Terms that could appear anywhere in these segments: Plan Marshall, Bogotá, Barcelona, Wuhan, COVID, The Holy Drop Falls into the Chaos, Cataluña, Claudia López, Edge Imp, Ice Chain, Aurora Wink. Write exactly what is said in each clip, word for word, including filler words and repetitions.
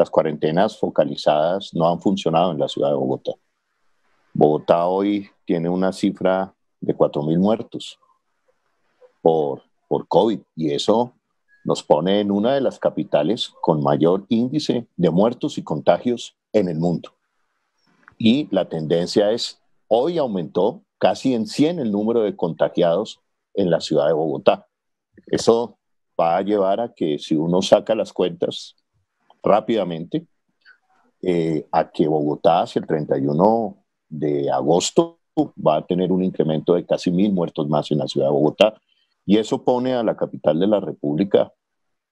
las cuarentenas focalizadas no han funcionado en la ciudad de Bogotá. Bogotá hoy tiene una cifra de cuatro mil muertos por, por COVID, y eso nos pone en una de las capitales con mayor índice de muertos y contagios en el mundo. Y la tendencia es, hoy aumentó casi en cien el número de contagiados en la ciudad de Bogotá. Eso va a llevar a que, si uno saca las cuentas rápidamente, eh, a que Bogotá hacia el treinta y uno de agosto va a tener un incremento de casi mil muertos más en la ciudad de Bogotá. Y eso pone a la capital de la República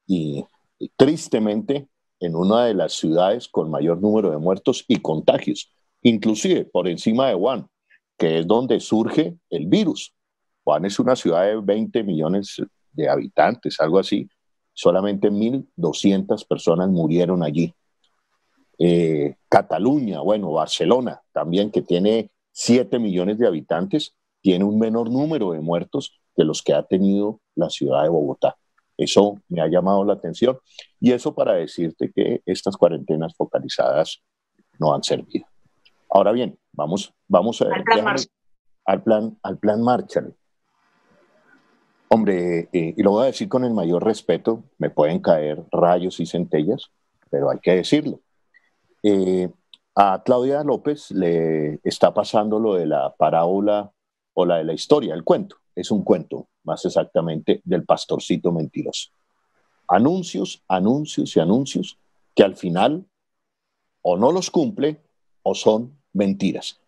y, y tristemente en una de las ciudades con mayor número de muertos y contagios, inclusive por encima de Wuhan, que es donde surge el virus. Wuhan es una ciudad de veinte millones de habitantes, algo así. Solamente mil doscientas personas murieron allí. Eh, Cataluña, bueno, Barcelona también, que tiene siete millones de habitantes, tiene un menor número de muertos que los que ha tenido la ciudad de Bogotá. Eso me ha llamado la atención, y eso para decirte que estas cuarentenas focalizadas no han servido. Ahora bien, vamos, vamos a ver, al plan Marshall. Al plan, al plan Marshall. Hombre, eh, y lo voy a decir con el mayor respeto, me pueden caer rayos y centellas, pero hay que decirlo. Eh, a Claudia López le está pasando lo de la parábola o la de la historia, el cuento. Es un cuento, más exactamente, del pastorcito mentiroso. Anuncios, anuncios y anuncios que al final o no los cumple o son mentiras.